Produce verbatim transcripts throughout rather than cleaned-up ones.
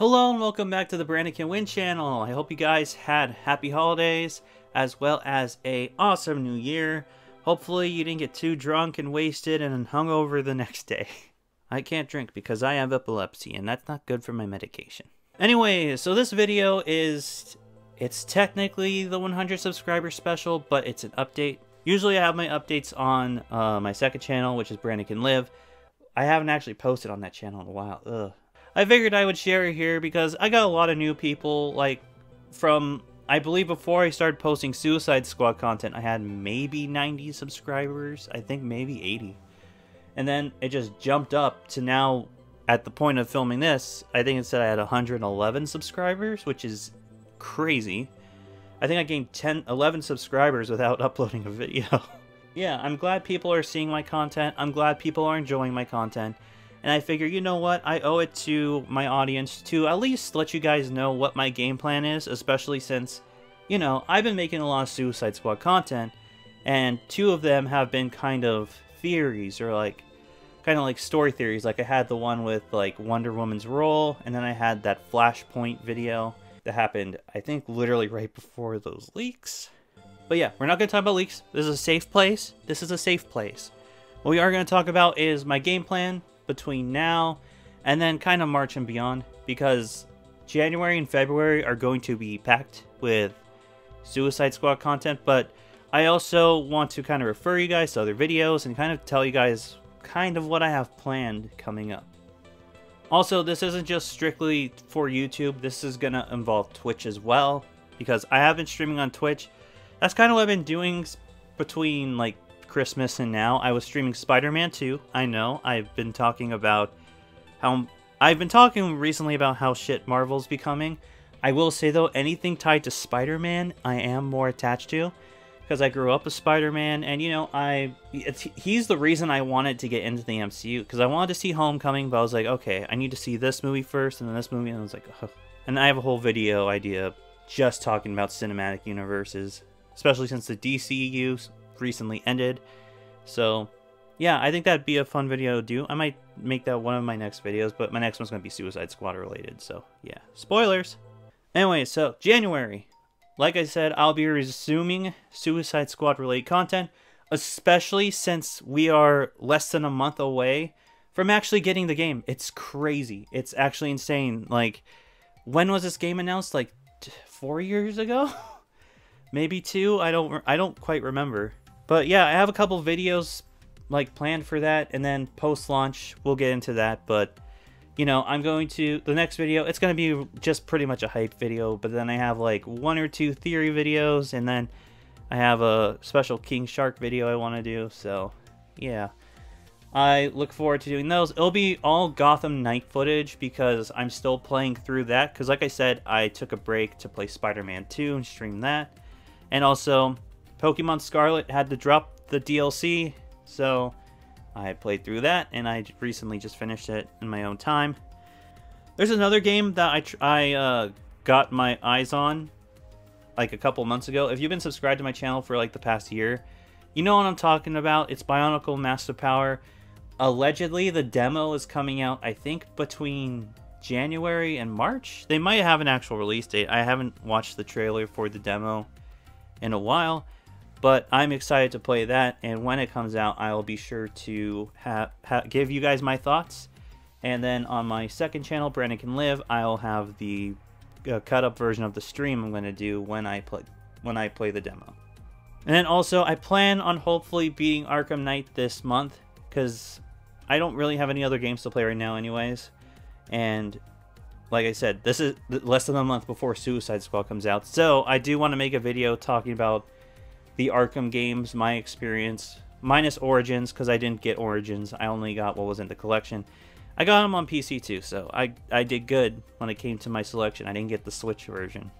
Hello and welcome back to the Brandon Can Win channel. I hope you guys had happy holidays as well as a awesome new year. Hopefully you didn't get too drunk and wasted and hungover the next day. I can't drink because I have epilepsy and that's not good for my medication. Anyway, so this video is, it's technically the one hundred subscriber special, but it's an update. Usually I have my updates on uh, my second channel, which is Brandon Can Live. I haven't actually posted on that channel in a while. Ugh. I figured I would share it here because I got a lot of new people, like, from, I believe before I started posting Suicide Squad content, I had maybe ninety subscribers, I think maybe eighty. And then it just jumped up to now, at the point of filming this, I think it said I had one hundred eleven subscribers, which is crazy. I think I gained ten, eleven subscribers without uploading a video. Yeah, I'm glad people are seeing my content, I'm glad people are enjoying my content. And I figure, you know what, I owe it to my audience to at least let you guys know what my game plan is, especially since, you know, I've been making a lot of Suicide Squad content, and two of them have been kind of theories, or like, kind of like story theories. Like I had the one with, like, Wonder Woman's role, and then I had that Flashpoint video that happened, I think, literally right before those leaks. But yeah, we're not going to talk about leaks. This is a safe place. This is a safe place. What we are going to talk about is my game plan between now and then kind of March and beyond, because January and February are going to be packed with Suicide Squad content, but I also want to kind of refer you guys to other videos and kind of tell you guys kind of what I have planned coming up. Also, this isn't just strictly for YouTube, this is gonna involve Twitch as well, because I have been streaming on Twitch. That's kind of what I've been doing between, like, Christmas and now. I was streaming Spider-Man two. I know I've been talking about how I've been talking recently about how shit Marvel's becoming. I will say though, anything tied to Spider-Man I am more attached to, because I grew up with Spider-Man, and you know, I it's, he's the reason I wanted to get into the M C U, because I wanted to see Homecoming, but I was like, okay, I need to see this movie first and then this movie, and I was like, ugh. And I have a whole video idea just talking about cinematic universes, especially since the D C U recently ended. So yeah, I think that'd be a fun video to do. I might make that one of my next videos, but my next one's gonna be Suicide Squad related, so yeah, spoilers. Anyway, so January, like I said, I'll be resuming Suicide Squad related content, especially since we are less than a month away from actually getting the game. It's crazy, it's actually insane. Like, when was this game announced? Like four years ago? Maybe two? I don't I don't quite remember. But yeah, I have a couple videos, like, planned for that, and then post-launch, we'll get into that, but, you know, I'm going to, the next video, it's going to be just pretty much a hype video, but then I have, like, one or two theory videos, and then I have a special King Shark video I want to do, so, yeah. I look forward to doing those. It'll be all Gotham Night footage, because I'm still playing through that, because like I said, I took a break to play Spider-Man two and stream that, and also Pokemon Scarlet had to drop the D L C, so I played through that, and I recently just finished it in my own time. There's another game that I, tr I uh, got my eyes on, like, a couple months ago. If you've been subscribed to my channel for, like, the past year, you know what I'm talking about. It's Bionicle Master Power. Allegedly, the demo is coming out, I think, between January and March. They might have an actual release date. I haven't watched the trailer for the demo in a while, but I'm excited to play that, and when it comes out, I'll be sure to ha ha give you guys my thoughts. And then on my second channel, Brandon Can Live, I'll have the uh, cut-up version of the stream I'm going to do when I play when I play the demo. And then also, I plan on hopefully beating Arkham Knight this month, because I don't really have any other games to play right now anyways. And like I said, this is less than a month before Suicide Squad comes out, so I do want to make a video talking about the Arkham games, my experience, minus Origins, because I didn't get Origins. I only got what was in the collection. I got them on P C too, so I, I did good when it came to my selection. I didn't get the Switch version.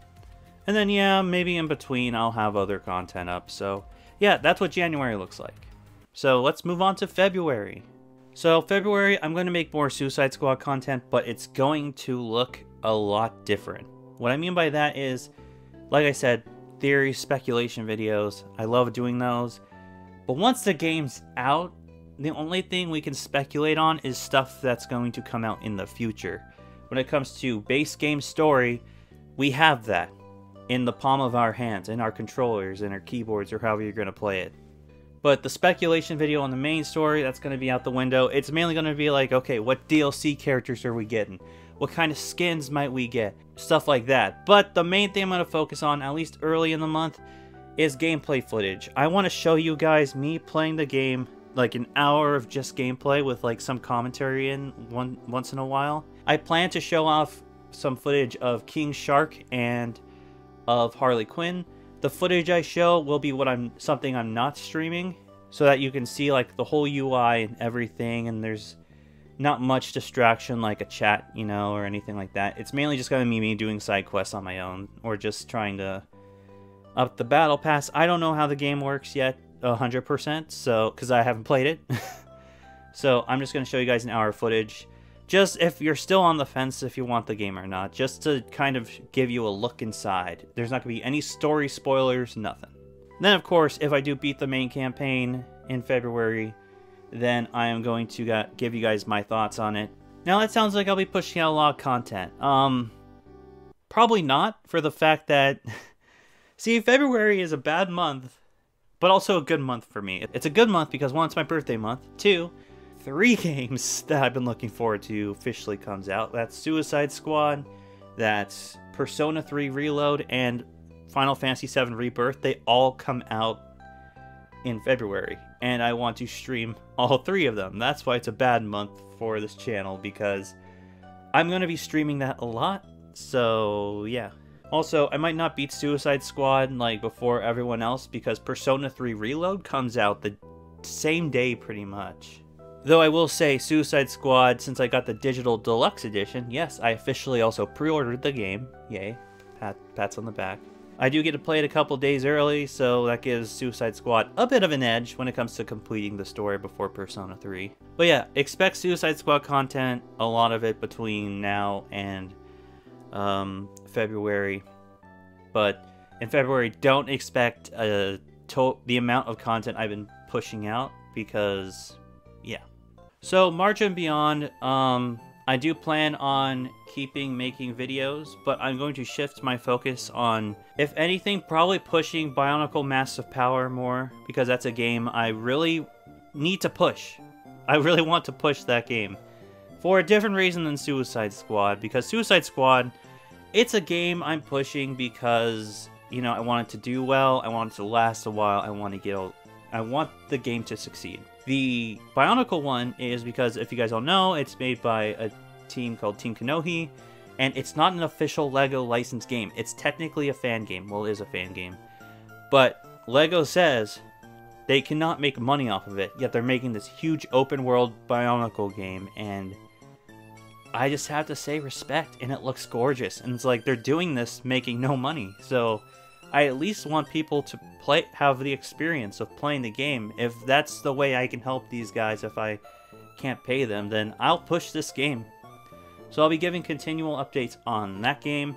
And then, yeah, maybe in between I'll have other content up. So, yeah, that's what January looks like. So, let's move on to February. So, February, I'm going to make more Suicide Squad content, but it's going to look a lot different. What I mean by that is, like I said, theory, speculation videos. I love doing those. But once the game's out, the only thing we can speculate on is stuff that's going to come out in the future. when it comes to base game story, we have that in the palm of our hands, in our controllers, in our keyboards, or however you're going to play it. But the speculation video on the main story, that's going to be out the window. It's mainly going to be like, okay, what D L C characters are we getting? What kind of skins might we get? Stuff like that. But the main thing I'm going to focus on, at least early in the month, is gameplay footage. I want to show you guys me playing the game, like an hour of just gameplay with like some commentary in one once in a while. I plan to show off some footage of King Shark and of Harley Quinn. The footage I show will be what I'm something I'm not streaming, so that you can see like the whole U I and everything, and there's not much distraction like a chat, you know, or anything like that. It's mainly just gonna be me doing side quests on my own, or just trying to up the battle pass. I don't know how the game works yet one hundred percent, so because I haven't played it. So I'm just gonna show you guys an hour of footage, just if you're still on the fence if you want the game or not, just to kind of give you a look inside. There's not gonna be any story spoilers, nothing. Then of course, if I do beat the main campaign in February, then I am going to give you guys my thoughts on it. Now that sounds like I'll be pushing out a lot of content. Um, probably not, for the fact that see, February is a bad month, but also a good month for me. It's a good month because one, it's my birthday month. Two, three games that I've been looking forward to officially comes out. That's Suicide Squad, that's Persona three Reload, and Final Fantasy seven Rebirth. They all come out in February, and I want to stream all three of them. That's why it's a bad month for this channel, because I'm going to be streaming that a lot, so yeah. Also, I might not beat Suicide Squad like before everyone else, because Persona three Reload comes out the same day pretty much. Though I will say Suicide Squad, since I got the digital deluxe edition, yes, I officially also pre-ordered the game. Yay, pat, pats on the back. I do get to play it a couple days early, so that gives Suicide Squad a bit of an edge when it comes to completing the story before Persona three. But yeah, expect Suicide Squad content, a lot of it between now and um February. But in February, don't expect uh to the amount of content I've been pushing out, because yeah. So March and beyond, um I do plan on keeping making videos, but I'm going to shift my focus on, if anything, probably pushing Bionicle Masks of Power more, because that's a game I really need to push. I really want to push that game for a different reason than Suicide Squad, because Suicide Squad, it's a game I'm pushing because, you know, I want it to do well, I want it to last a while, I want to get a, I want the game to succeed. The Bionicle one is because, if you guys don't know, it's made by a team called Team Kanohi, and it's not an official LEGO licensed game. It's technically a fan game. Well, it is a fan game, but LEGO says they cannot make money off of it, yet they're making this huge open world Bionicle game, and I just have to say respect, and it looks gorgeous, and it's like they're doing this making no money, so I at least want people to play, have the experience of playing the game. If that's the way I can help these guys, if I can't pay them, then I'll push this game. So I'll be giving continual updates on that game.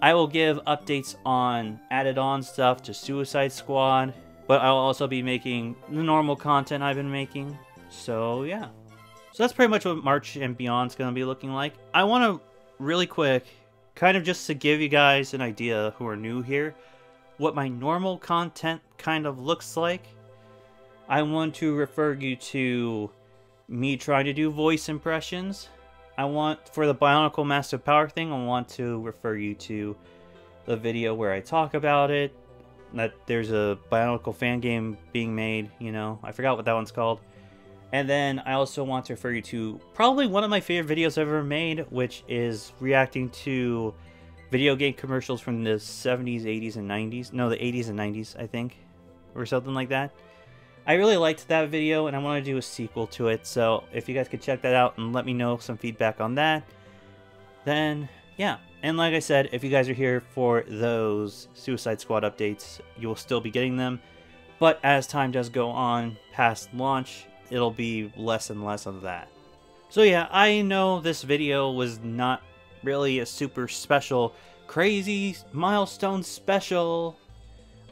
I will give updates on added on stuff to Suicide Squad, but I'll also be making the normal content I've been making, so yeah. So that's pretty much what March and Beyond's going to be looking like. I want to, really quick, kind of just to give you guys an idea who are new here, what my normal content kind of looks like. I want to refer you to me trying to do voice impressions. I want, for the Bionicle Master Power thing, I want to refer you to the video where I talk about it, that there's a Bionicle fan game being made, you know, I forgot what that one's called. And then I also want to refer you to probably one of my favorite videos I've ever made, which is reacting to video game commercials from the seventies, eighties, and nineties. No, the eighties and nineties, I think, or something like that. I really liked that video, and I want to do a sequel to it, so if you guys could check that out and let me know some feedback on that, then yeah. And like I said, if you guys are here for those Suicide Squad updates, you will still be getting them. But as time does go on past launch, it'll be less and less of that. So yeah, I know this video was not really a super special, crazy milestone special.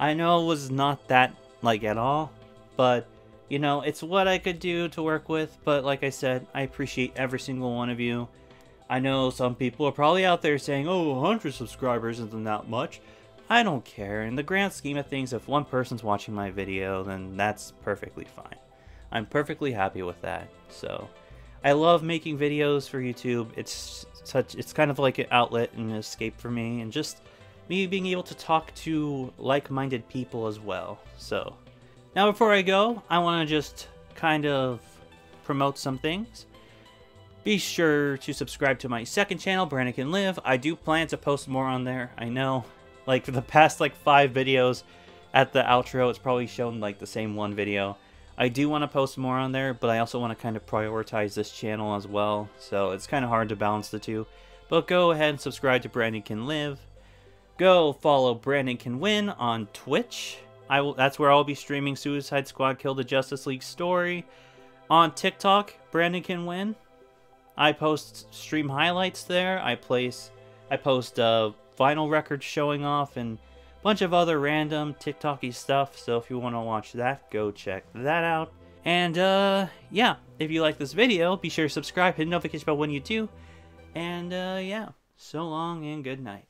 I know it was not that, like, at all, but you know, it's what I could do to work with. But like I said, I appreciate every single one of you. I know some people are probably out there saying, oh, one hundred subscribers isn't that much. I don't care. In the grand scheme of things, if one person's watching my video, then that's perfectly fine. I'm perfectly happy with that. So I love making videos for YouTube. It's such, it's kind of like an outlet and an escape for me, and just me being able to talk to like-minded people as well. So now before I go, I want to just kind of promote some things. Be sure to subscribe to my second channel, Brandon Can Live. I do plan to post more on there. I know, like, for the past like five videos at the outro, it's probably shown like the same one video. I do want to post more on there, but I also want to kind of prioritize this channel as well. So it's kind of hard to balance the two. But go ahead and subscribe to Brandon Can Live. Go follow Brandon Can Win on Twitch. I will. That's where I'll be streaming Suicide Squad, Kill the Justice League story. On TikTok, Brandon Can Win. I post stream highlights there. I place, I post uh, vinyl records showing off and a bunch of other random TikTok-y stuff. So if you want to watch that, go check that out. And uh, yeah, if you like this video, be sure to subscribe, hit the notification bell when you do. And uh, yeah, so long and good night.